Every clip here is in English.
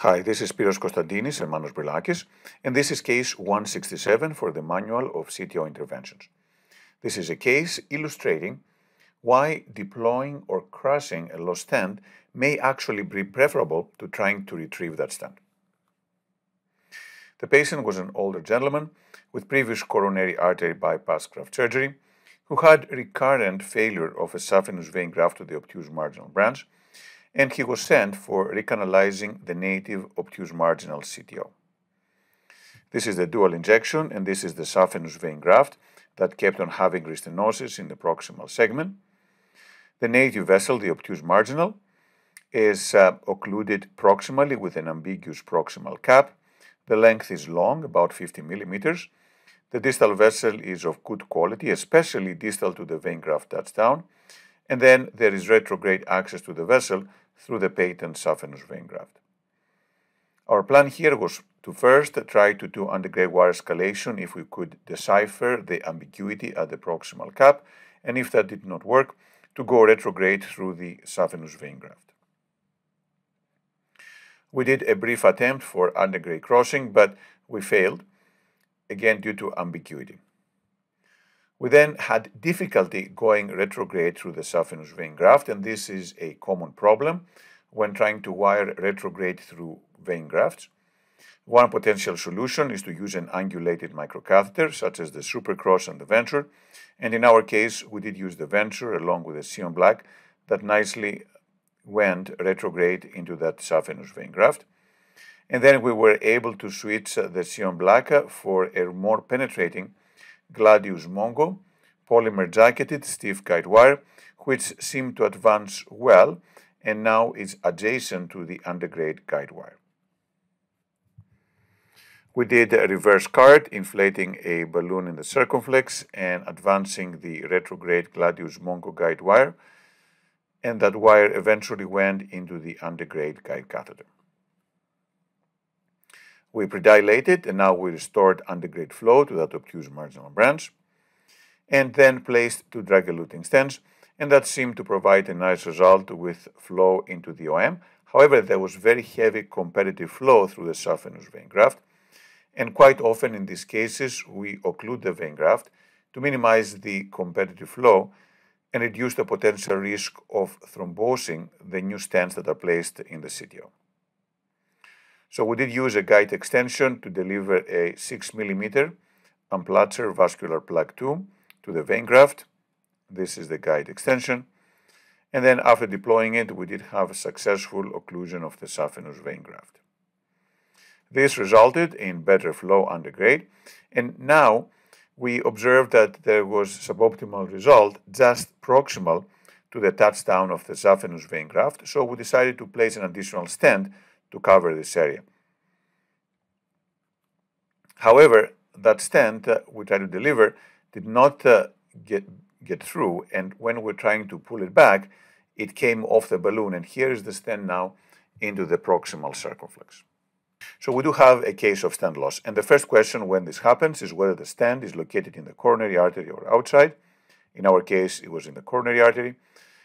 Hi, this is Pyrrhos Kostantinis and Manos Brilakis, and this is case 167 for the Manual of CTO Interventions. This is a case illustrating why deploying or crushing a lost stand may actually be preferable to trying to retrieve that stand. The patient was an older gentleman with previous coronary artery bypass graft surgery who had recurrent failure of a saphenous vein graft to the obtuse marginal branch, and he was sent for recanalizing the native obtuse marginal CTO. This is the dual injection, and this is the saphenous vein graft that kept on having restenosis in the proximal segment. The native vessel, the obtuse marginal, is occluded proximally with an ambiguous proximal cap. The length is long, about 50 millimeters. The distal vessel is of good quality, especially distal to the vein graft touchdown. And then there is retrograde access to the vessel through the patent saphenous vein graft. Our plan here was to first try to do undergrade wire escalation if we could decipher the ambiguity at the proximal cap, and if that did not work, to go retrograde through the saphenous vein graft. We did a brief attempt for undergrade crossing, but we failed, again due to ambiguity. We then had difficulty going retrograde through the saphenous vein graft, and this is a common problem when trying to wire retrograde through vein grafts. One potential solution is to use an angulated microcatheter, such as the Supercross and the Venture, and in our case, we did use the Venture along with the Sion Black that nicely went retrograde into that saphenous vein graft. And then we were able to switch the Sion Black for a more penetrating Gladius-Mongo polymer-jacketed stiff guide wire, which seemed to advance well and now is adjacent to the undergrade guide wire. We did a reverse card, inflating a balloon in the circumflex and advancing the retrograde Gladius-Mongo guide wire, and that wire eventually went into the undergrade guide catheter. We predilated, and now we restored undergrade flow to that obtuse marginal branch, and then placed two drug-eluting stents, and that seemed to provide a nice result with flow into the OM. However, there was very heavy competitive flow through the saphenous vein graft, and quite often in these cases, we occlude the vein graft to minimize the competitive flow and reduce the potential risk of thrombosing the new stents that are placed in the CTO. So we did use a guide extension to deliver a 6 mm Amplatzer Vascular Plug II to the vein graft. This is the guide extension. And then after deploying it, we did have a successful occlusion of the saphenous vein graft. This resulted in better flow undergrade. And now we observed that there was suboptimal result just proximal to the touchdown of the saphenous vein graft. So we decided to place an additional stent to cover this area. However, that stent we tried to deliver did not get through, and when we're trying to pull it back, it came off the balloon, and here is the stent now into the proximal circumflex. So we do have a case of stent loss, and the first question when this happens is whether the stent is located in the coronary artery or outside. In our case, it was in the coronary artery.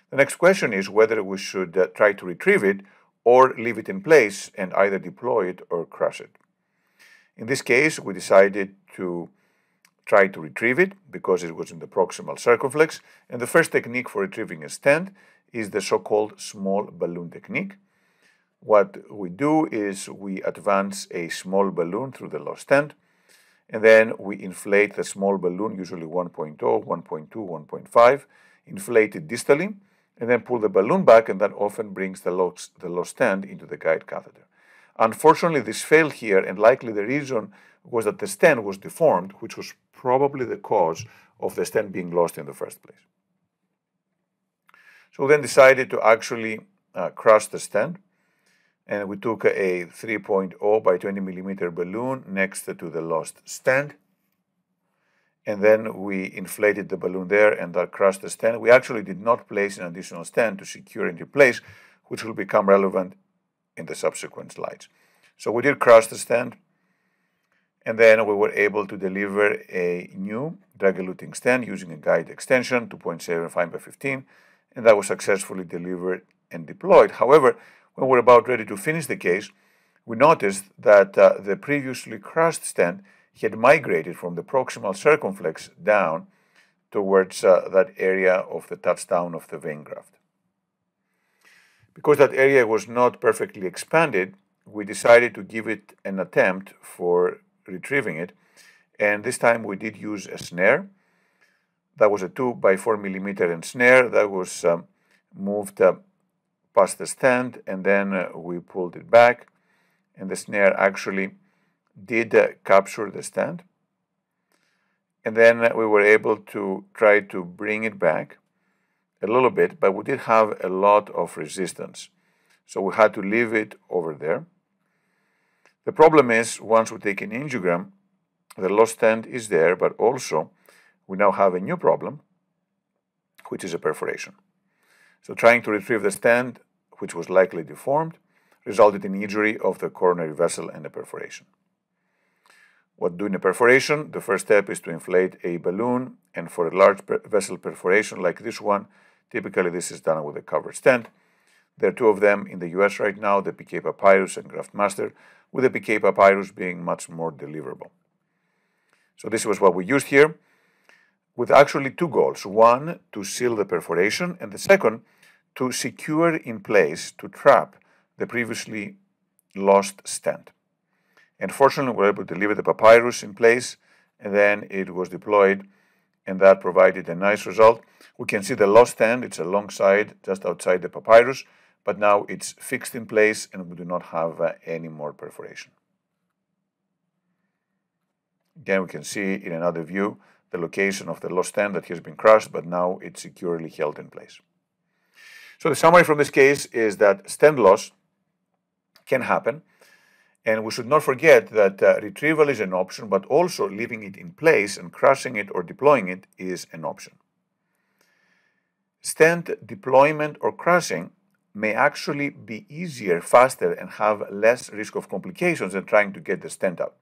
The next question is whether we should try to retrieve it or leave it in place and either deploy it or crush it. In this case, we decided to try to retrieve it because it was in the proximal circumflex, and the first technique for retrieving a stent is the so-called small balloon technique. What we do is we advance a small balloon through the lost stent, and then we inflate the small balloon, usually 1.0, 1.2, 1.5, inflate it distally, and then pull the balloon back, and that often brings the lost stent into the guide catheter. Unfortunately, this failed here, and likely the reason was that the stent was deformed, which was probably the cause of the stent being lost in the first place. So we then decided to actually crush the stent, and we took a 3.0 by 20 millimeter balloon next to the lost stent, and then we inflated the balloon there, and that crushed the stent. We actually did not place an additional stent to secure it in place, which will become relevant in the subsequent slides. So we did crush the stent, and then we were able to deliver a new drug-eluting stent using a guide extension, 2.75 by 15, and that was successfully delivered and deployed. However, when we were about ready to finish the case, we noticed that the previously crushed stent had migrated from the proximal circumflex down towards that area of the touchdown of the vein graft. Because that area was not perfectly expanded, we decided to give it an attempt for retrieving it, and this time we did use a snare. That was a 2 by 4 millimeter Ensnare that was moved past the stand, and then we pulled it back, and the snare actually did capture the stand. And then we were able to try to bring it back a little bit, but we did have a lot of resistance. So we had to leave it over there. The problem is, once we take an angiogram, the lost stand is there, but also we now have a new problem, which is a perforation. So trying to retrieve the stand, which was likely deformed, resulted in injury of the coronary vessel and a perforation. What doing a perforation? The first step is to inflate a balloon, and for a large vessel perforation like this one, typically this is done with a covered stent. There are two of them in the US right now, the PK Papyrus and GraftMaster, with the PK Papyrus being much more deliverable. So this was what we used here, with actually two goals. One, to seal the perforation, and the second, to secure in place, to trap the previously lost stent. And fortunately, we were able to deliver the papyrus in place, and then it was deployed, and that provided a nice result. We can see the lost stand, it's alongside, just outside the papyrus, but now it's fixed in place, and we do not have any more perforation. Again, we can see in another view the location of the lost stand that has been crushed, but now it's securely held in place. So the summary from this case is that stent loss can happen, and we should not forget that retrieval is an option, but also leaving it in place and crushing it or deploying it is an option. Stent deployment or crushing may actually be easier, faster, and have less risk of complications than trying to get the stent out.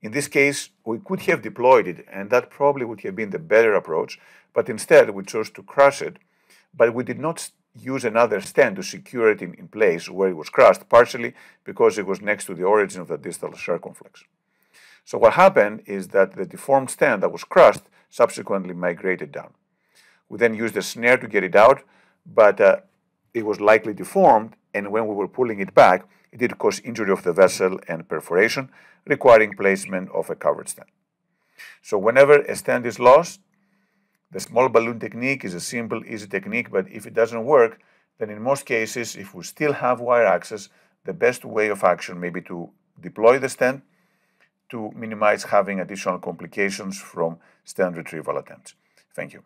In this case, we could have deployed it, and that probably would have been the better approach, but instead we chose to crush it, but we did not use another stent to secure it in place where it was crushed, partially because it was next to the origin of the distal circumflex. So what happened is that the deformed stent that was crushed subsequently migrated down. We then used a snare to get it out, but it was likely deformed, and when we were pulling it back, it did cause injury of the vessel and perforation, requiring placement of a covered stent. So whenever a stent is lost, the small balloon technique is a simple, easy technique, but if it doesn't work, then in most cases, if we still have wire access, the best way of action may be to deploy the stent to minimize having additional complications from stent retrieval attempts. Thank you.